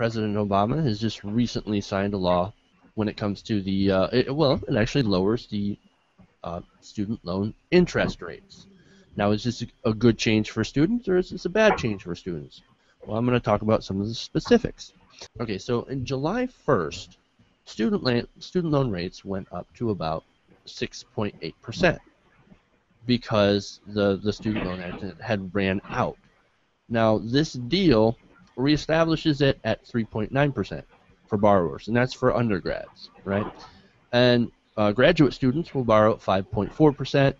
President Obama has just recently signed a law when it comes to the, it actually lowers the student loan interest rates. Now, is this a good change for students, or is this a bad change for students? Well, I'm going to talk about some of the specifics. Okay, so in July 1st, student loan rates went up to about 6.8% because the student loan had ran out. Now, this deal reestablishes it at 3.9% for borrowers, and that's for undergrads, right? And graduate students will borrow at 5.4%.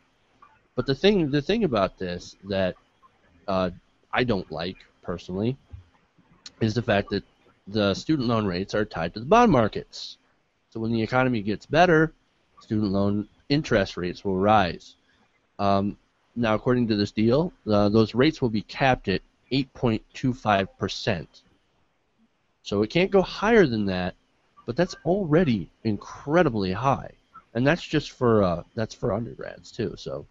But the thing about this that I don't like personally is the fact that the student loan rates are tied to the bond markets. So when the economy gets better, student loan interest rates will rise. Now, according to this deal, those rates will be capped at 8.25%. So it can't go higher than that, but that's already incredibly high, and that's just for undergrads too. So,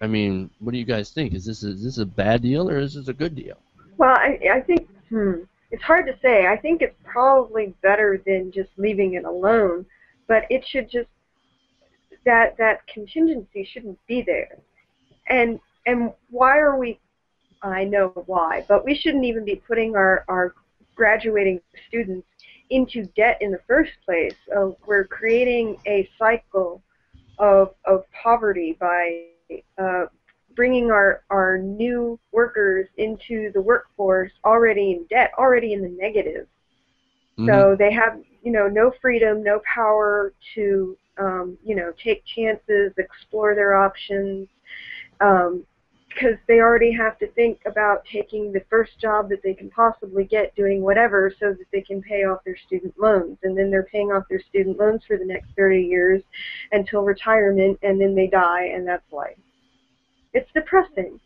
I mean, what do you guys think? Is this a bad deal, or is this a good deal? Well, I think it's hard to say. I think it's probably better than just leaving it alone, but it should just that contingency shouldn't be there. And why are we? I know why, but we shouldn't even be putting our graduating students into debt in the first place. We're creating a cycle of poverty by bringing our new workers into the workforce already in debt, already in the negative. Mm-hmm. So they have, you know, no freedom, no power to, you know, take chances, explore their options. Because they already have to think about taking the first job that they can possibly get, doing whatever, so that they can pay off their student loans. And then they're paying off their student loans for the next 30 years until retirement, and then they die, and that's life. It's depressing.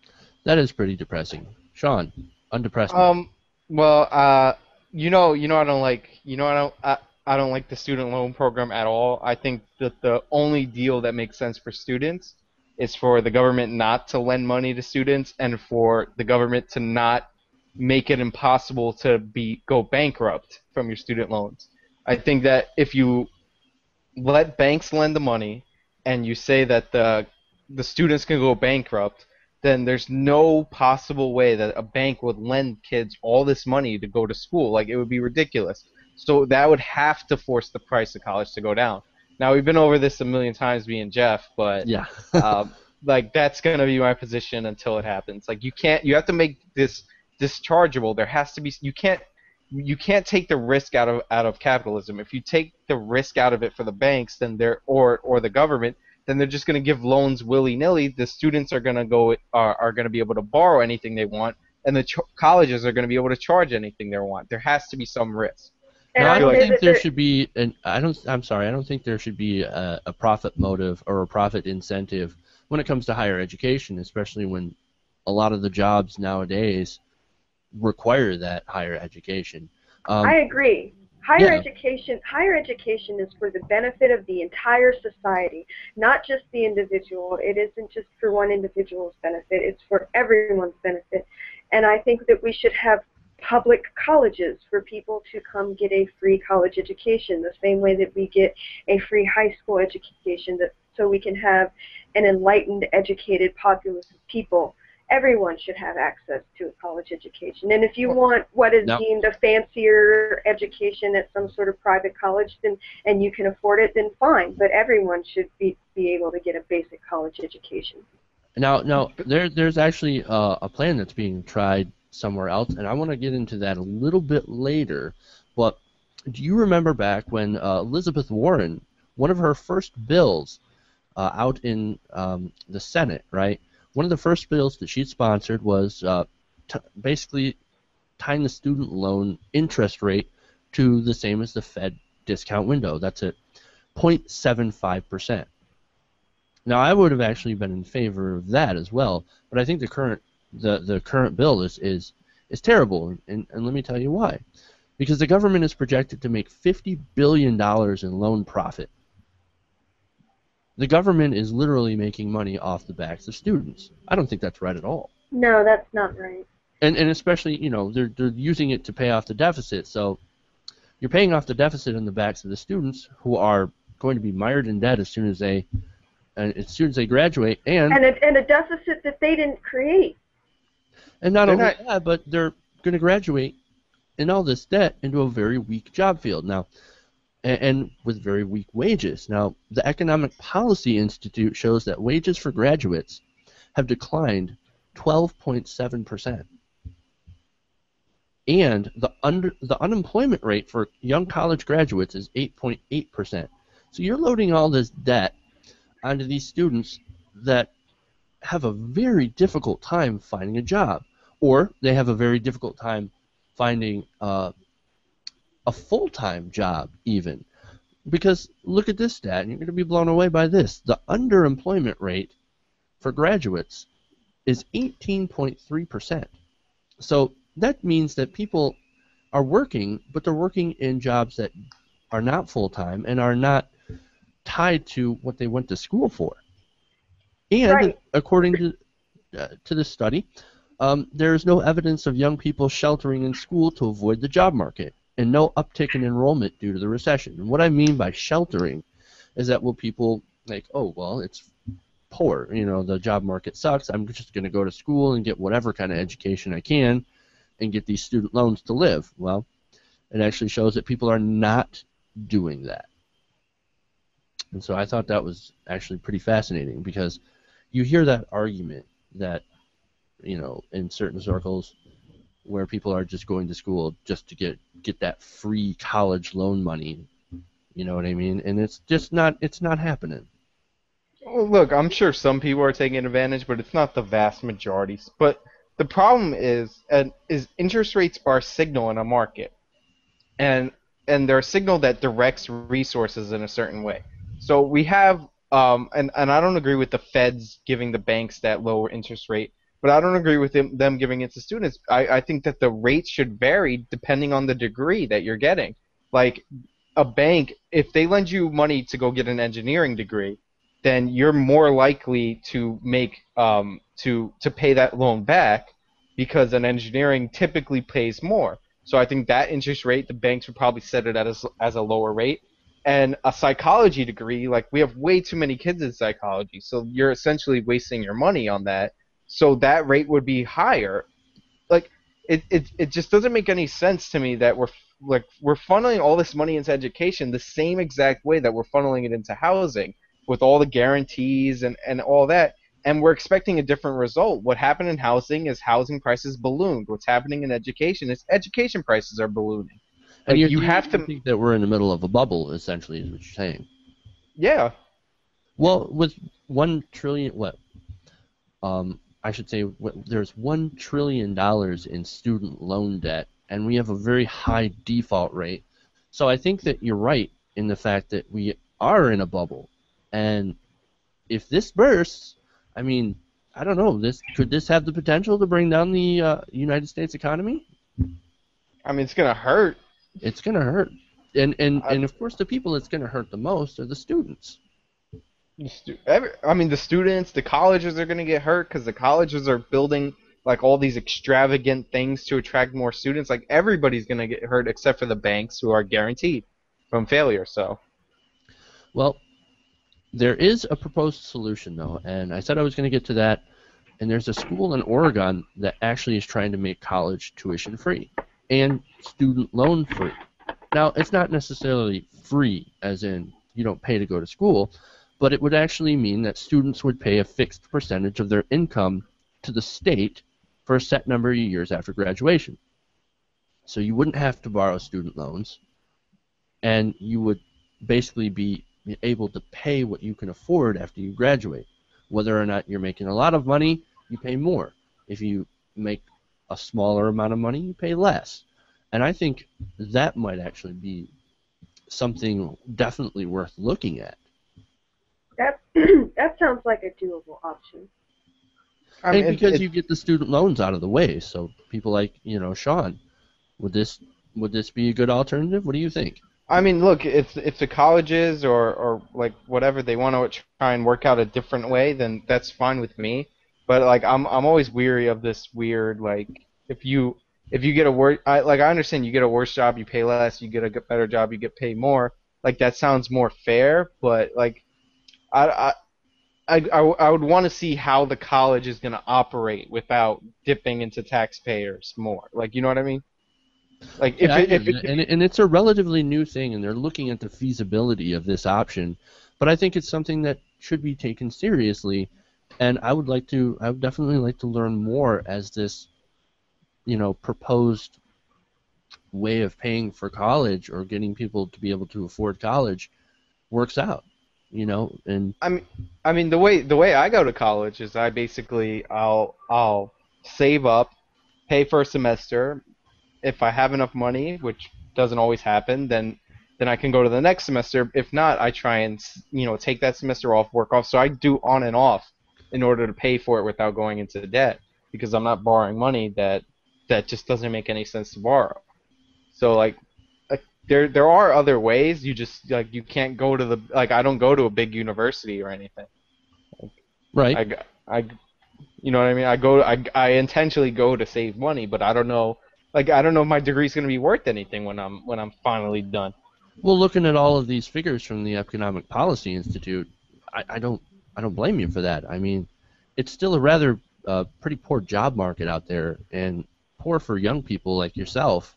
That is pretty depressing. Sean, undepressing. Well, I don't like, I don't like the student loan program at all. I think that the only deal that makes sense for students is for the government not to lend money to students, and for the government to not make it impossible to go bankrupt from your student loans. I think that if you let banks lend the money and you say that the students can go bankrupt, then there's no possible way that a bank would lend kids all this money to go to school. Like, it would be ridiculous. So that would have to force the price of college to go down. Now, we've been over this a million times, me and Jeff, but yeah. Like, that's going to be my position until it happens. Like, you have to make this dischargeable. There has to be, you can't take the risk out of capitalism. If you take the risk out of it for the banks, then or the government, then they're just going to give loans willy-nilly. The students are going to be able to borrow anything they want, and the colleges are going to be able to charge anything they want. There has to be some risk. No, I don't think there should be, I don't think there should be a profit motive or a profit incentive when it comes to higher education, especially when a lot of the jobs nowadays require that higher education. I agree. Higher education is for the benefit of the entire society, not just the individual. It isn't just for one individual's benefit. It's for everyone's benefit. And I think that we should have public colleges for people to come get a free college education, the same way that we get a free high school education, so we can have an enlightened, educated populace of people. Everyone should have access to a college education. And if you want what is deemed a fancier education at some sort of private college, then, and you can afford it, then fine. But everyone should be able to get a basic college education. Now there's actually a plan that's being tried somewhere else, and I want to get into that a little bit later. But do you remember back when Elizabeth Warren, one of her first bills out in the Senate, right? One of the first bills that she sponsored was basically tying the student loan interest rate to the same as the Fed discount window. That's at 0.75%. Now, I would have actually been in favor of that as well, but I think the current bill is terrible, and let me tell you why. Because the government is projected to make $50 billion in loan profit. The government is literally making money off the backs of students. I don't think that's right at all. No, that's not right. And especially, you know, they're using it to pay off the deficit. So you're paying off the deficit on the backs of the students who are going to be mired in debt as soon as they graduate, and a deficit that they didn't create. And not only that, but they're going to graduate in all this debt into a very weak job field now, and with very weak wages. Now, the Economic Policy Institute shows that wages for graduates have declined 12.7%. And the unemployment rate for young college graduates is 8.8%. So you're loading all this debt onto these students that have a very difficult time finding a job, or they have a very difficult time finding a full-time job even. Because look at this stat, and you're going to be blown away by this. The underemployment rate for graduates is 18.3%. So that means that people are working, but they're working in jobs that are not full-time and are not tied to what they went to school for. And right. According to this study, there is no evidence of young people sheltering in school to avoid the job market, and no uptick in enrollment due to the recession. And what I mean by sheltering is that, well, people like, oh, well, it's poor. You know, the job market sucks. I'm just going to go to school and get whatever kind of education I can and get these student loans to live. Well, it actually shows that people are not doing that. And so I thought that was actually pretty fascinating, because you hear that argument that, you know, in certain circles where people are just going to school just to get that free college loan money, you know what I mean? And it's just not, it's not happening. Well, look, I'm sure some people are taking advantage, but it's not the vast majority. But the problem is interest rates are a signal in a market, and they're a signal that directs resources in a certain way. So we have, and I don't agree with the Feds giving the banks that lower interest rate, but I don't agree with them giving it to students. I think that the rates should vary depending on the degree that you're getting. Like a bank, if they lend you money to go get an engineering degree, then you're more likely to make to pay that loan back, because an engineering typically pays more. So I think that interest rate, the banks would probably set it at as a lower rate. And a psychology degree, like we have way too many kids in psychology, so you're essentially wasting your money on that. So that rate would be higher. Like it just doesn't make any sense to me that we're funneling all this money into education the same exact way that we're funneling it into housing, with all the guarantees and all that, and we're expecting a different result. What happened in housing is housing prices ballooned. What's happening in education is education prices are ballooning. Like, and you have to think that we're in the middle of a bubble, essentially, is what you're saying. Yeah. Well, with there's $1 trillion in student loan debt, and we have a very high default rate. So I think that you're right in the fact that we are in a bubble. And if this bursts, I mean, I don't know, could this have the potential to bring down the United States economy? I mean, it's going to hurt. It's going to hurt. And of course, the people it's going to hurt the most are the students. The students, the colleges are going to get hurt, because the colleges are building like all these extravagant things to attract more students. Like, everybody's going to get hurt except for the banks, who are guaranteed from failure. So, well, there is a proposed solution, though, and I said I was going to get to that. And there's a school in Oregon that actually is trying to make college tuition free and student loan free. Now, it's not necessarily free, as in you don't pay to go to school, but it would actually mean that students would pay a fixed percentage of their income to the state for a set number of years after graduation. So you wouldn't have to borrow student loans, and you would basically be able to pay what you can afford after you graduate. Whether or not you're making a lot of money, you pay more. If you make a smaller amount of money, you pay less. And I think that might actually be something definitely worth looking at. That sounds like a doable option. Because you get the student loans out of the way, so people like, you know, Sean, would this be a good alternative? What do you think? I mean, look, if the colleges or like whatever, they want to try and work out a different way, then that's fine with me. But like I'm always weary of this weird, like, if you get a worse, I understand you get a worse job, you pay less. You get a better job, you get paid more. Like that sounds more fair, but like I would want to see how the college is going to operate without dipping into taxpayers more. Like, you know what I mean? Like and it's a relatively new thing, and they're looking at the feasibility of this option. But I think it's something that should be taken seriously, and I would definitely like to learn more as this, you know, proposed way of paying for college or getting people to be able to afford college works out. You know, and I mean the way I go to college is I basically I'll save up, pay for a semester. If I have enough money, which doesn't always happen, then I can go to the next semester. If not, I try and, you know, take that semester off, work off. So I do on and off in order to pay for it without going into debt, because I'm not borrowing money that just doesn't make any sense to borrow. So like there are other ways. You just like you can't go to the I don't go to a big university or anything. Right. I you know what I mean? I intentionally go to save money, but I don't know. Like, I don't know if my degree is going to be worth anything when I'm finally done. Well, looking at all of these figures from the Economic Policy Institute, I don't blame you for that. I mean, it's still a rather pretty poor job market out there, and poor for young people like yourself.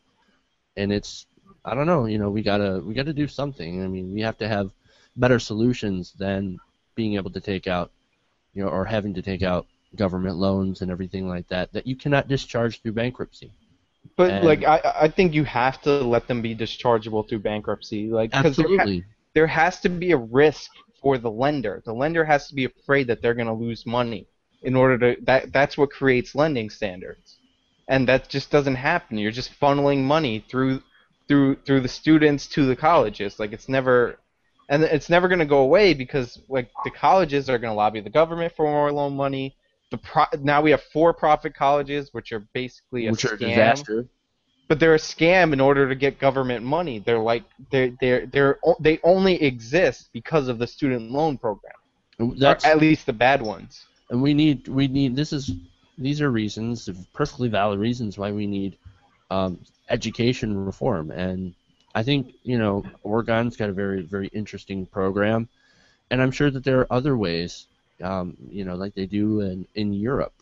And it's, I don't know, you know, we gotta do something. I mean, we have to have better solutions than being able to take out, you know, or having to take out government loans and everything like that you cannot discharge through bankruptcy. But and like I think you have to let them be dischargeable through bankruptcy, like, because there has to be a risk for the lender. The lender has to be afraid that they're going to lose money in order to that's what creates lending standards, and that just doesn't happen. You're just funneling money through the students to the colleges. Like, it's never going to go away, because like the colleges are going to lobby the government for more loan money. Now we have for-profit colleges, which are basically a scam. Which are a disaster. But they're a scam in order to get government money. They're like they only exist because of the student loan program. That's, or at least the bad ones. And we need these are reasons, perfectly valid reasons, why we need education reform. And I think, you know, Oregon's got a very, very interesting program, and I'm sure that there are other ways. You know, like they do in Europe,